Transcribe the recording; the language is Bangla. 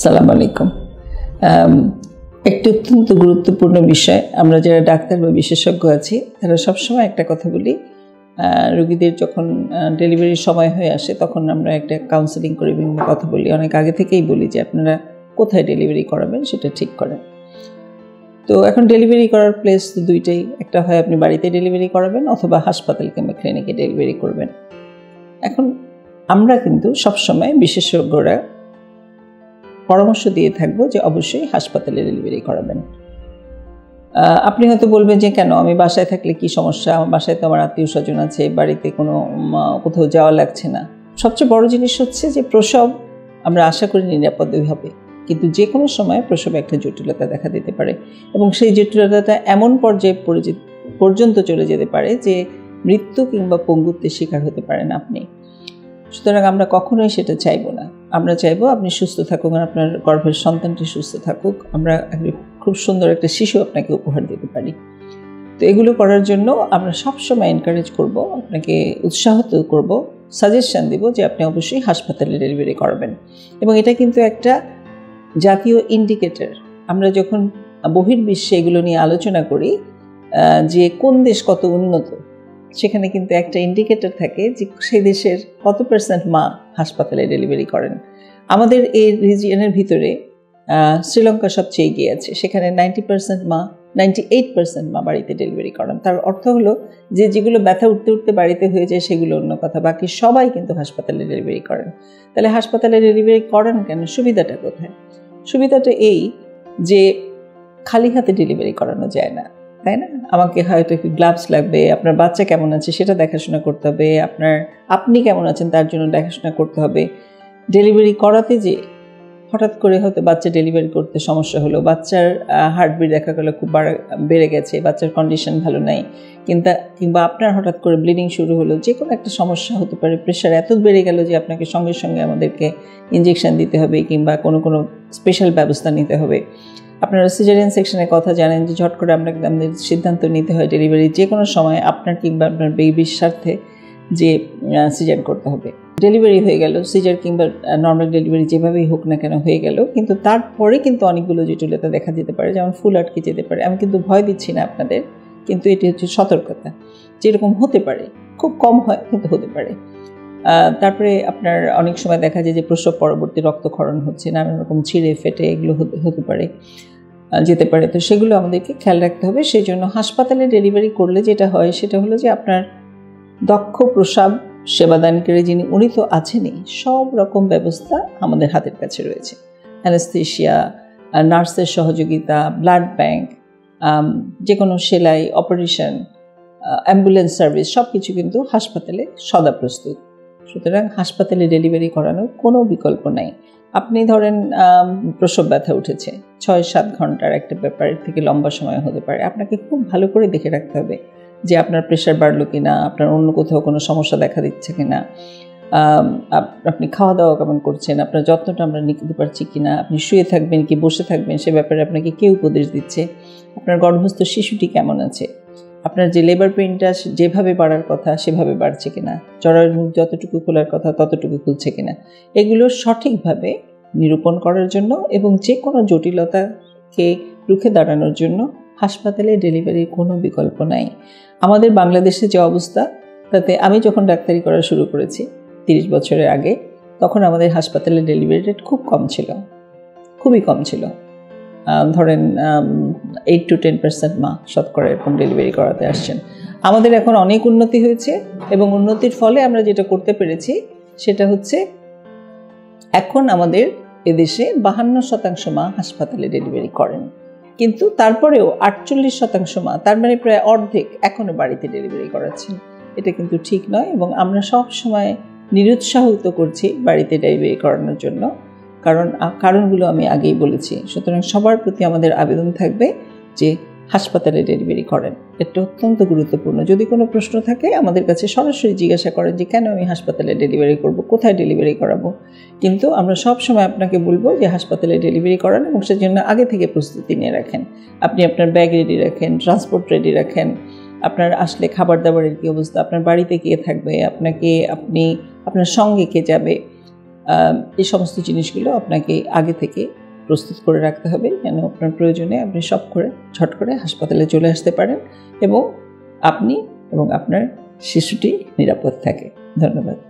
আসসালামু আলাইকুম। একটি অত্যন্ত গুরুত্বপূর্ণ বিষয়, আমরা যারা ডাক্তার বা বিশেষজ্ঞ আছি তারা সবসময় একটা কথা বলি, রোগীদের যখন ডেলিভারির সময় হয়ে আসে তখন আমরা একটা কাউন্সেলিং করি, বিভিন্ন কথা বলি, অনেক আগে থেকেই বলি যে আপনারা কোথায় ডেলিভারি করাবেন সেটা ঠিক করেন। তো এখন ডেলিভারি করার প্লেস তো দুইটাই, একটা হয় আপনি বাড়িতে ডেলিভারি করাবেন অথবা হাসপাতাল কিংবা ক্লিনিকে ডেলিভারি করবেন। এখন আমরা কিন্তু সবসময় বিশেষজ্ঞরা পরামর্শ দিয়ে থাকবো যে অবশ্যই হাসপাতালে ডেলিভারি করাবেন। আপনি হয়তো বলবেন যে কেন, আমি বাসায় থাকলে কি সমস্যা, আমার বাসায় তো আমার আত্মীয় স্বজন আছে, বাড়িতে কোথাও যাওয়া লাগছে না। সবচেয়ে বড় জিনিস হচ্ছে যে প্রসব আমরা আশা করি নিরাপদই হবে, কিন্তু যে কোনো সময় প্রসবে একটা জটিলতা দেখা দিতে পারে এবং সেই জটিলতাটা এমন পর্যায়ে পর্যন্ত চলে যেতে পারে যে মৃত্যু কিংবা পঙ্গুত্বের শিকার হতে পারেন আপনি। সুতরাং আমরা কখনোই সেটা চাইব না। আমরা চাইব আপনি সুস্থ থাকুক, আপনার গর্ভের সন্তানটি সুস্থ থাকুক, আমরা খুব সুন্দর একটা শিশু আপনাকে উপহার দিতে পারি। তো এগুলো করার জন্য আমরা সবসময় এনকারেজ করব, আপনাকে উৎসাহিত করব, সাজেশন দেব যে আপনি অবশ্যই হাসপাতালে ডেলিভারি করবেন। এবং এটা কিন্তু একটা জাতীয় ইন্ডিকেটর। আমরা যখন বহির্বিশ্বে এগুলো নিয়ে আলোচনা করি যে কোন দেশ কত উন্নত, সেখানে কিন্তু একটা ইন্ডিকেটর থাকে যে সেই দেশের কত % মা হাসপাতালে ডেলিভারি করেন। আমাদের এই রিজিয়নের ভিতরে শ্রীলঙ্কা সবচেয়ে এগিয়ে আছে, সেখানে 90% মা, 98% মা বাড়িতে ডেলিভারি করেন। তার অর্থ হলো যে যেগুলো ব্যথা উঠতে উঠতে বাড়িতে হয়ে যায় সেগুলো অন্য কথা, বাকি সবাই কিন্তু হাসপাতালে ডেলিভারি করেন। তাহলে হাসপাতালে ডেলিভারি করেন কেন, সুবিধাটা কোথায়? সুবিধাটা এই যে খালি হাতে ডেলিভারি করানো যায় না, তাই না? আমাকে হয়তো একটু গ্লাভস লাগবে, আপনার বাচ্চা কেমন আছে সেটা দেখাশোনা করতে হবে, আপনি কেমন আছেন তার জন্য দেখাশোনা করতে হবে। ডেলিভারি করাতে যে হঠাৎ করে হয়তো বাচ্চা ডেলিভারি করতে সমস্যা হলো, বাচ্চার হার্টবিট দেখা গেলো খুব বেড়ে গেছে, বাচ্চার কন্ডিশন ভালো নাই, কিংবা আপনার হঠাৎ করে ব্লিডিং শুরু হলো, যে কোনো একটা সমস্যা হতে পারে। প্রেশার এত বেড়ে গেল যে আপনাকে সঙ্গে সঙ্গে আমাদেরকে ইঞ্জেকশান দিতে হবে কিংবা কোনো স্পেশাল ব্যবস্থা নিতে হবে। আপনারা সিজারিয়ান সেকশনের কথা জানেন যে ঝট করে আপনাকে আমাদের সিদ্ধান্ত নিতে হয় ডেলিভারি যে কোনো সময় আপনার কিংবা আপনার বেবির স্বার্থে যে সিজার করতে হবে। ডেলিভারি হয়ে গেল, সিজার কিংবা নর্মাল ডেলিভারি যেভাবেই হোক না কেন হয়ে গেল, কিন্তু তারপরে কিন্তু অনেকগুলো জটিলতা দেখা দিতে পারে, যেমন ফুল আটকে যেতে পারে। আমি কিন্তু ভয় দিচ্ছি না আপনাদের, কিন্তু এটি হচ্ছে সতর্কতা, যেরকম হতে পারে, খুব কম হয় কিন্তু হতে পারে। তারপরে আপনার অনেক সময় দেখা যায় যে প্রসব পরবর্তী রক্তক্ষরণ হচ্ছে, নানান রকম ছিঁড়ে ফেটে এগুলো হতে পারে, যেতে পারে। তো সেগুলো আমাদেরকে খেয়াল রাখতে হবে। সেই জন্য হাসপাতালে ডেলিভারি করলে যেটা হয় সেটা হলো যে আপনার দক্ষ প্রসব সেবাদানকারী যিনি, উনি তো আছেনই, সব রকম ব্যবস্থা আমাদের হাতের কাছে রয়েছে, অ্যানেস্থেশিয়া, নার্সের সহযোগিতা, ব্লাড ব্যাংক, যে কোনো সেলাই, অপারেশন, অ্যাম্বুলেন্স সার্ভিস, সব কিছু কিন্তু হাসপাতালে সদা প্রস্তুত। সুতরাং হাসপাতালে ডেলিভারি করানোর কোনো বিকল্প নাই। আপনি ধরেন প্রসব ব্যথা উঠেছে, 6-7 ঘন্টার একটা ব্যাপারের থেকে লম্বা সময় হতে পারে। আপনাকে খুব ভালো করে দেখে রাখতে হবে যে আপনার প্রেশার বাড়লো কি না, আপনার অন্য কোথাও কোনো সমস্যা দেখা দিচ্ছে কি না, আপনি খাওয়া দাওয়া কেমন করছেন, আপনার যত্নটা আমরা নিতে পারছি কি না, আপনি শুয়ে থাকবেন কি বসে থাকবেন সে ব্যাপারে আপনাকে কে উপদেশ দিচ্ছে, আপনার গর্ভস্থ শিশুটি কেমন আছে, আপনার যে লেবার পেইনটা যেভাবে বাড়ার কথা সেভাবে বাড়ছে কিনা, জরায়ুর মুখ যতটুকু খোলার কথা ততটুকু খুলছে কিনা, এগুলো সঠিকভাবে নিরূপণ করার জন্য এবং যে কোনো জটিলতাকে রুখে দাঁড়ানোর জন্য হাসপাতালে ডেলিভারির কোনো বিকল্প নাই। আমাদের বাংলাদেশে যে অবস্থা, তাতে আমি যখন ডাক্তারি করা শুরু করেছি 30 বছরের আগে, তখন আমাদের হাসপাতালে ডেলিভারি রেট খুবই কম ছিল, ধরেন 8-10% মা শতকরা এরকম ডেলিভারি করাতে আসছেন। আমাদের এখন অনেক উন্নতি হয়েছে এবং উন্নতির ফলে আমরা যেটা করতে পেরেছি সেটা হচ্ছে এখন আমাদের এদেশে 52% মা হাসপাতালে ডেলিভারি করেন, কিন্তু তারপরেও 48% মা, তার মানে প্রায় অর্ধেক এখনও বাড়িতে ডেলিভারি করাচ্ছেন। এটা কিন্তু ঠিক নয় এবং আমরা সব সময় নিরুৎসাহিত করছি বাড়িতে ডেলিভারি করানোর জন্য, কারণগুলো আমি আগেই বলেছি। সুতরাং সবার প্রতি আমাদের আবেদন থাকবে যে হাসপাতালে ডেলিভারি করেন, এটা অত্যন্ত গুরুত্বপূর্ণ। যদি কোনো প্রশ্ন থাকে আমাদের কাছে সরাসরি জিজ্ঞাসা করেন যে কেন আমি হাসপাতালে ডেলিভারি করব, কোথায় ডেলিভারি করাবো, কিন্তু আমরা সবসময় আপনাকে বলবো যে হাসপাতালে ডেলিভারি করান এবং সেজন্য আগে থেকে প্রস্তুতি নিয়ে রাখেন। আপনি আপনার ব্যাগ রেডি রাখেন, ট্রান্সপোর্ট রেডি রাখেন, আপনার আসলে খাবার দাবারের কী অবস্থা, আপনার বাড়িতে কে থাকবে, আপনার সঙ্গে কে যাবে, এই সমস্ত জিনিসগুলো আপনাকে আগে থেকে প্রস্তুত করে রাখতে হবে যেন আপনার প্রয়োজনে আপনি সব করে ছট করে হাসপাতালে চলে আসতে পারেন এবং আপনি এবং আপনার শিশুটি নিরাপদ থাকে। ধন্যবাদ।